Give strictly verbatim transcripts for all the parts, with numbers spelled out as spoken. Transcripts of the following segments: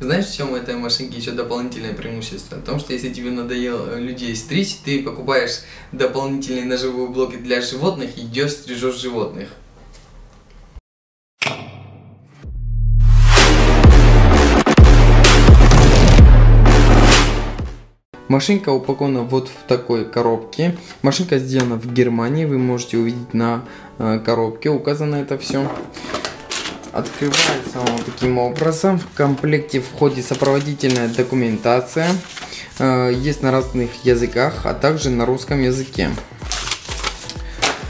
Знаешь, в чем у этой машинки еще дополнительное преимущество? В том, что если тебе надоело людей стричь, ты покупаешь дополнительные ножевые блоки для животных и идешь стрижешь животных. Машинка упакована вот в такой коробке. Машинка сделана в Германии, вы можете увидеть на коробке, указано это все. Открывается он таким образом. В комплекте входит сопроводительная документация. Есть на разных языках, а также на русском языке.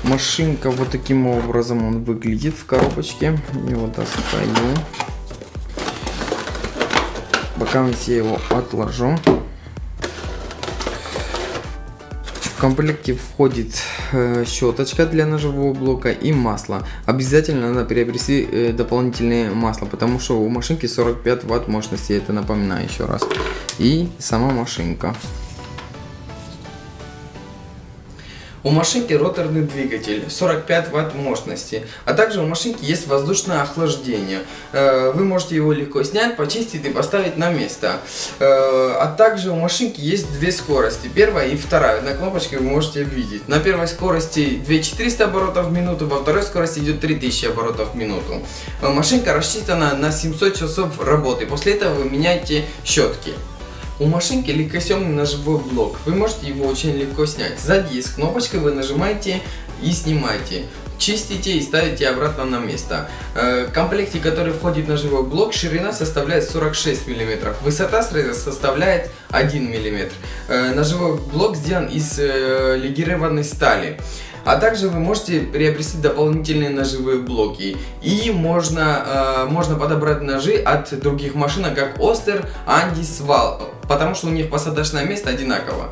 Машинка вот таким образом он выглядит в коробочке. Его достаю. Пока я его отложу. В комплекте входит щеточка для ножевого блока и масло. Обязательно надо приобрести дополнительное масло, потому что у машинки сорок пять ватт мощности, я это напоминаю еще раз. И сама машинка. У машинки роторный двигатель сорок пять ватт мощности, а также у машинки есть воздушное охлаждение. Вы можете его легко снять, почистить и поставить на место. А также у машинки есть две скорости, первая и вторая. На кнопочке вы можете видеть. На первой скорости две тысячи четыреста оборотов в минуту, во второй скорости идет три тысячи оборотов в минуту. Машинка рассчитана на семьсот часов работы, после этого вы меняете щетки. У машинки легкосъемный ножевой блок, вы можете его очень легко снять. Сзади есть кнопочка, вы нажимаете и снимаете, чистите и ставите обратно на место. В комплекте, который входит ножевой блок, ширина составляет сорок шесть миллиметров, высота среза составляет один миллиметр. Ножевой блок сделан из легированной стали. А также вы можете приобрести дополнительные ножевые блоки. И можно, э, можно подобрать ножи от других машинок, как Oster, Andis, Вал, потому что у них посадочное место одинаково.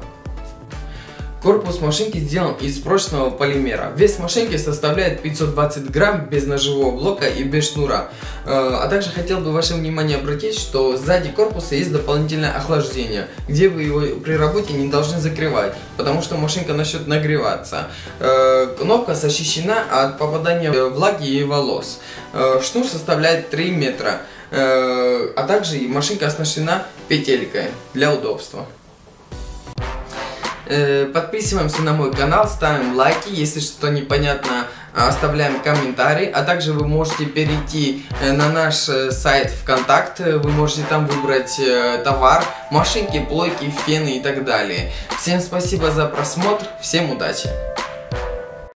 Корпус машинки сделан из прочного полимера. Вес машинки составляет пятьсот двадцать грамм без ножевого блока и без шнура. А также хотел бы ваше внимание обратить, что сзади корпуса есть дополнительное охлаждение, где вы его при работе не должны закрывать, потому что машинка начнет нагреваться. Кнопка защищена от попадания влаги и волос. Шнур составляет три метра, а также машинка оснащена петелькой для удобства. Подписываемся на мой канал, ставим лайки, если что непонятно, оставляем комментарии. А также вы можете перейти на наш сайт ВКонтакте, вы можете там выбрать товар, машинки, плойки, фены и так далее. Всем спасибо за просмотр, всем удачи!